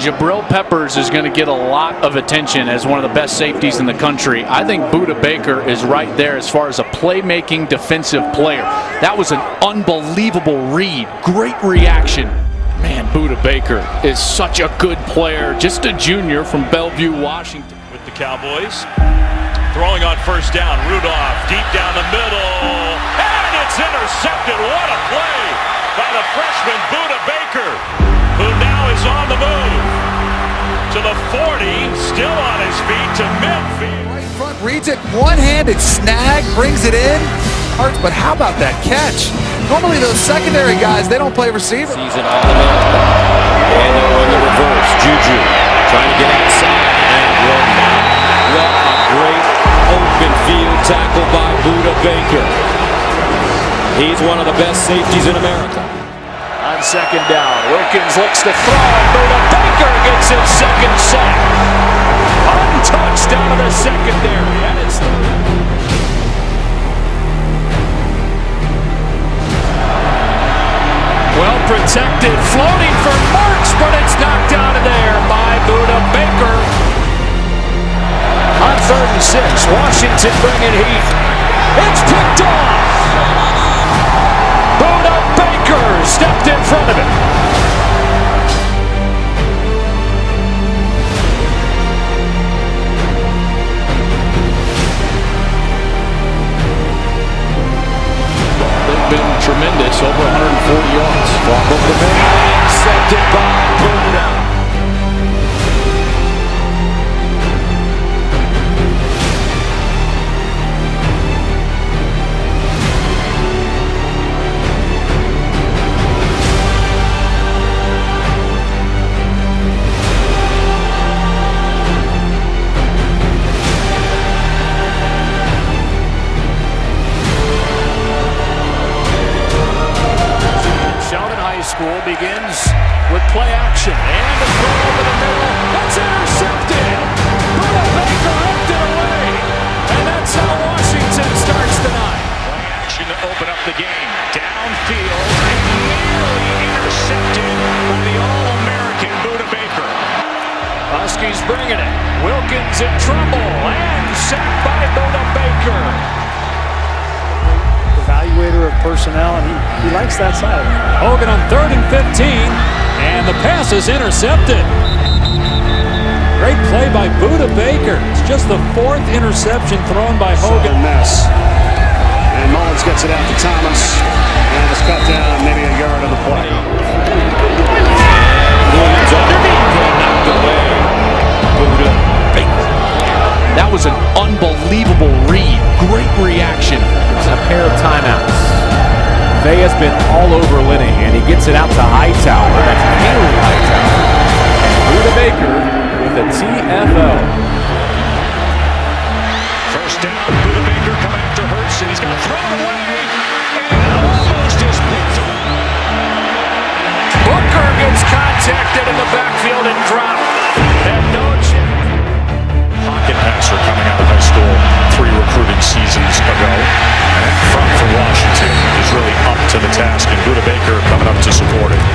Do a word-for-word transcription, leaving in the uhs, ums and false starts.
Jabril Peppers is going to get a lot of attention as one of the best safeties in the country. I think Budda Baker is right there as far as a playmaking defensive player. That was an unbelievable read. Great reaction. Man, Budda Baker is such a good player. Just a junior from Bellevue, Washington. With the Cowboys. Throwing on first down. Rudolph deep down the middle. And it's intercepted. What a play by the freshman Budda Baker, who now is on the move to the forty, still on his feet to midfield. Right front reads it, one-handed snag, brings it in. Hurts, but how about that catch? Normally those secondary guys, they don't play receiver. Sees it all the way. And they're on the reverse. Juju trying to get outside and will not. What a great open field tackle by Budda Baker. He's one of the best safeties in America. On second down, Wilkins looks to throw, Budda Baker gets his second sack. Untouched down to the secondary, and it's the... well protected, floating for Marks, but it's knocked out of there by Budda Baker. On third and six, Washington bringing heat. It's picked off. Stepped in front of it. They've been tremendous, over one hundred forty yards. Walk over the man, intercepted by Boomer. School begins with play action and a throw over the middle. That's intercepted. Budda Baker ripped it away, and that's how Washington starts the night. Play action to open up the game. Downfield, and nearly intercepted by the All-American Budda Baker. Huskies bringing it. Wilkins in trouble, and sacked by Budda Baker. Evaluator of personnel, and he, he likes that side. Hogan on third and fifteen, and the pass is intercepted. Great play by Budda Baker. It's just the fourth interception thrown by Hogan. Mess. And Mullins gets it out to Thomas, and it's cut down maybe a yard of the play. Williams underneath and knocked away. Budda Baker. That was an unbelievable read. Great reaction. A pair of timeouts. Faye has been all over Linehan, and he gets it out to Hightower. That's Henry Hightower. And Budda Baker with a T F O. First down, Budda Baker come after Hurts, and he's going to throw it away. And almost is picked up. Booker gets contacted in the backfield and dropped. And no chance. Pocket passer coming out of high school three recruiting seasons ago. From Washington is really up to the task, and Budda Baker coming up to support it.